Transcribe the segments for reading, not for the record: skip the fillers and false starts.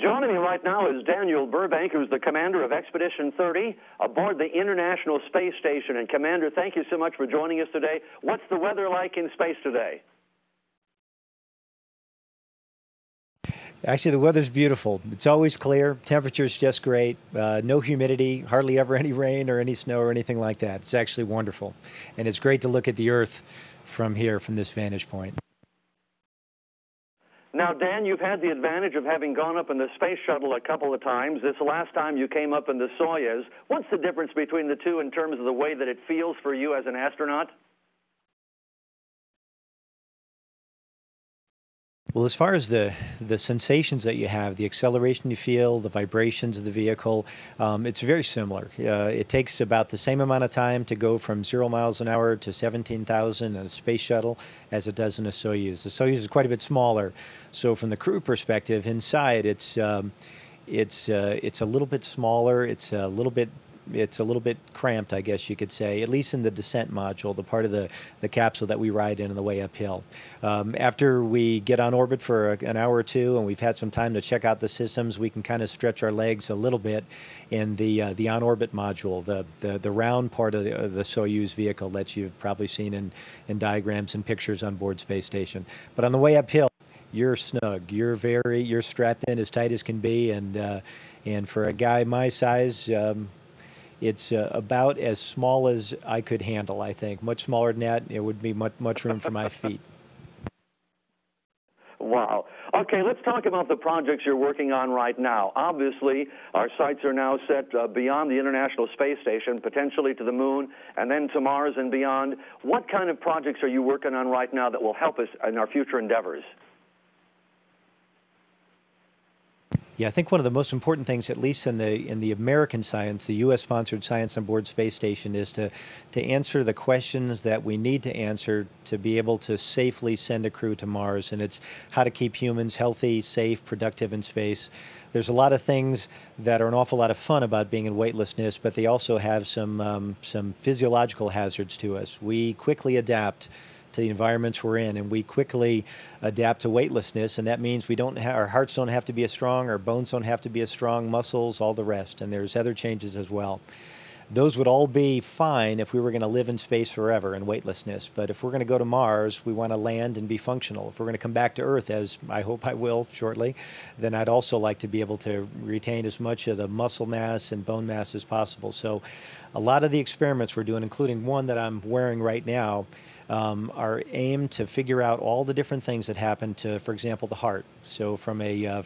Joining me right now is Daniel Burbank, who's the commander of Expedition 30 aboard the International Space Station. And, Commander, thank you so much for joining us today. What's the weather like in space today? Actually, the weather's beautiful. It's always clear. Temperature's just great. No humidity, hardly ever any rain or any snow or anything like that. It's actually wonderful. And it's great to look at the Earth from here, from this vantage point. Now, Dan, you've had the advantage of having gone up in the Space Shuttle a couple of times. This last time you came up in the Soyuz. What's the difference between the two in terms of the way that it feels for you as an astronaut? Well, as far as the sensations that you have, the acceleration you feel, the vibrations of the vehicle, it's very similar. It takes about the same amount of time to go from 0 miles an hour to 17,000 in a space shuttle as it does in a Soyuz. The Soyuz is quite a bit smaller, so from the crew perspective, inside it's a little bit smaller. It's a little bit cramped, I guess you could say, at least in the descent module, the part of the capsule that we ride in on the way uphill. After we get on orbit for an hour or two and we've had some time to check out the systems, we can kind of stretch our legs a little bit in the on-orbit module. The round part of the Soyuz vehicle that you've probably seen in diagrams and pictures on board space station. But on the way uphill, you're snug, you're strapped in as tight as can be, and for a guy my size, it's about as small as I could handle, I think. Much smaller than that, it would be much room for my feet. Wow. Okay, let's talk about the projects you're working on right now. Obviously, our sights are now set beyond the International Space Station, potentially to the Moon, and then to Mars and beyond. What kind of projects are you working on right now that will help us in our future endeavors? Yeah, I think one of the most important things, at least in the American science, the U.S.-sponsored science on board space station, is to answer the questions that we need to answer to be able to safely send a crew to Mars, and it's how to keep humans healthy, safe, productive in space. There's a lot of things that are an awful lot of fun about being in weightlessness, but they also have some physiological hazards to us. We quickly adapt to the environments we're in, and we quickly adapt to weightlessness, and that means we don't our hearts don't have to be as strong, our bones don't have to be as strong, muscles, all the rest, and there's other changes as well. Those would all be fine if we were going to live in space forever in weightlessness, but if we're going to go to Mars, we want to land and be functional. If we're going to come back to Earth, as I hope I will shortly, then I'd also like to be able to retain as much of the muscle mass and bone mass as possible. So a lot of the experiments we're doing, including one that I'm wearing right now, are aimed to figure out all the different things that happen to, for example, the heart. So from the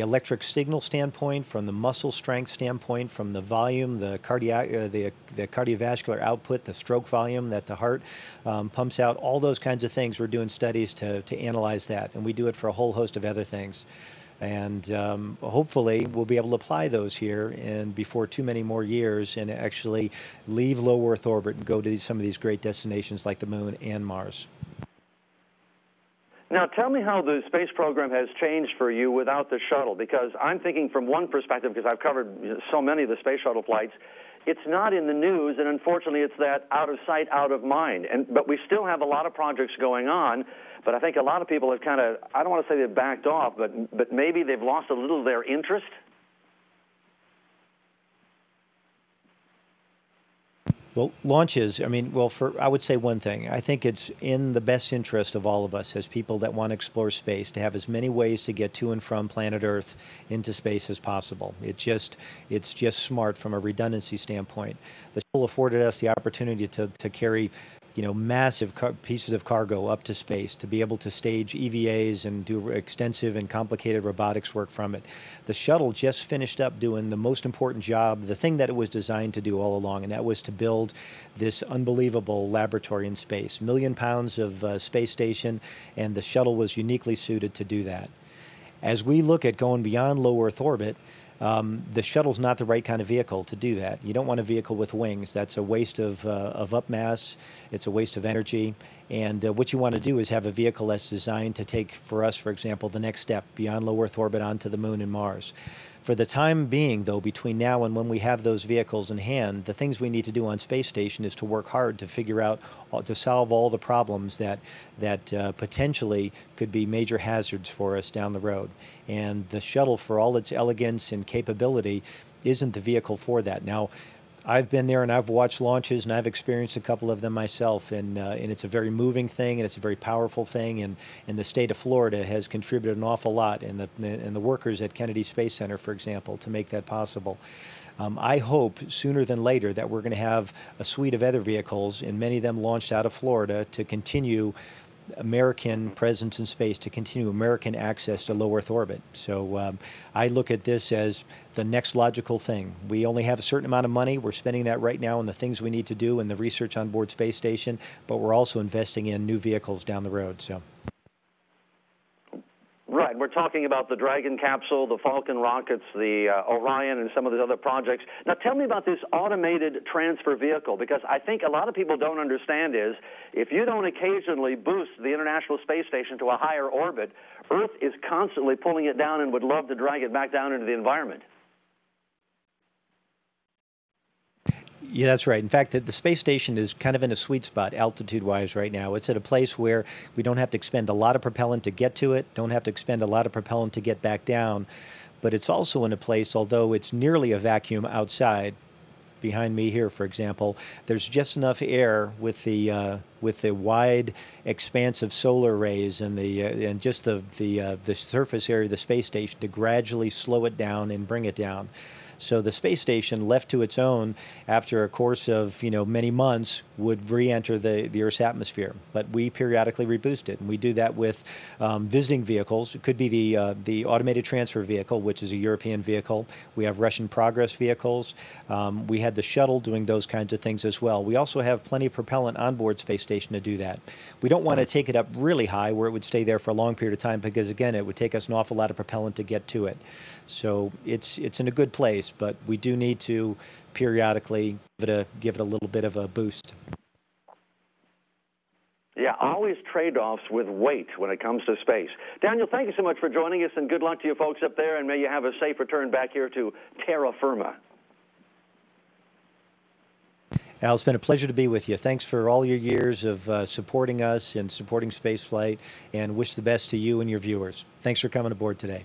electric signal standpoint, from the muscle strength standpoint, from the volume, the cardiovascular output, the stroke volume that the heart pumps out, all those kinds of things, we're doing studies to analyze that, and we do it for a whole host of other things. And hopefully we'll be able to apply those here and before too many more years and actually leave low Earth orbit and go to some of these great destinations like the Moon and Mars. Now tell me how the space program has changed for you without the shuttle, because I'm thinking from one perspective, because I've covered so many of the space shuttle flights, it's not in the news, and unfortunately it's that out of sight, out of mind. But we still have a lot of projects going on, but I think a lot of people have kind of, I don't want to say they've backed off, but maybe they've lost a little of their interest. Well, launches, I mean, I would say one thing. I think it's in the best interest of all of us as people that want to explore space to have as many ways to get to and from planet Earth into space as possible. It's just smart from a redundancy standpoint. The shuttle afforded us the opportunity to carry, you know, massive pieces of cargo up to space, to be able to stage EVAs and do extensive and complicated robotics work from it. The shuttle just finished up doing the most important job, the thing that it was designed to do all along, and that was to build this unbelievable laboratory in space. 1 million pounds of space station, and the shuttle was uniquely suited to do that. As we look at going beyond low Earth orbit, the shuttle's not the right kind of vehicle to do that. You don't want a vehicle with wings. That's a waste of up mass. It's a waste of energy. And what you want to do is have a vehicle that's designed to take, for us, for example, the next step beyond low Earth orbit onto the Moon and Mars. For the time being, though, between now and when we have those vehicles in hand, the things we need to do on Space Station is to work hard to figure out, to solve all the problems that potentially could be major hazards for us down the road. And the shuttle, for all its elegance and capability, isn't the vehicle for that. Now, I've been there and I've watched launches and I've experienced a couple of them myself, and it's a very moving thing and it's a very powerful thing, and the state of Florida has contributed an awful lot, and the workers at Kennedy Space Center, for example, to make that possible. I hope sooner than later that we're going to have a suite of other vehicles, and many of them launched out of Florida, to continue American presence in space, to continue American access to low Earth orbit. So I look at this as the next logical thing. We only have a certain amount of money. We're spending that right now on the things we need to do and the research on board Space Station, but we're also investing in new vehicles down the road. So. Right. We're talking about the Dragon capsule, the Falcon rockets, the Orion, and some of these other projects. Now, tell me about this automated transfer vehicle, because I think a lot of people don't understand is if you don't occasionally boost the International Space Station to a higher orbit, Earth is constantly pulling it down and would love to drag it back down into the environment. Yeah, that's right. In fact, the space station is kind of in a sweet spot altitude-wise right now. It's at a place where we don't have to expend a lot of propellant to get to it, don't have to expend a lot of propellant to get back down, but it's also in a place, although it's nearly a vacuum outside, behind me here, for example, there's just enough air with the wide expanse of solar rays and the surface area of the space station to gradually slow it down and bring it down. So the space station, left to its own, after a course of many months, would re-enter the Earth's atmosphere. But we periodically reboost it, and we do that with visiting vehicles. It could be the automated transfer vehicle, which is a European vehicle. We have Russian Progress vehicles. We had the shuttle doing those kinds of things as well. We also have plenty of propellant on board space station to do that. We don't want to take it up really high where it would stay there for a long period of time, because again, it would take us an awful lot of propellant to get to it. So it's in a good place. But we do need to periodically give it a little bit of a boost. Yeah, always trade-offs with weight when it comes to space. Daniel, thank you so much for joining us, and good luck to you folks up there, and may you have a safe return back here to terra firma. Al, it's been a pleasure to be with you. Thanks for all your years of supporting us and supporting spaceflight, and wish the best to you and your viewers. Thanks for coming aboard today.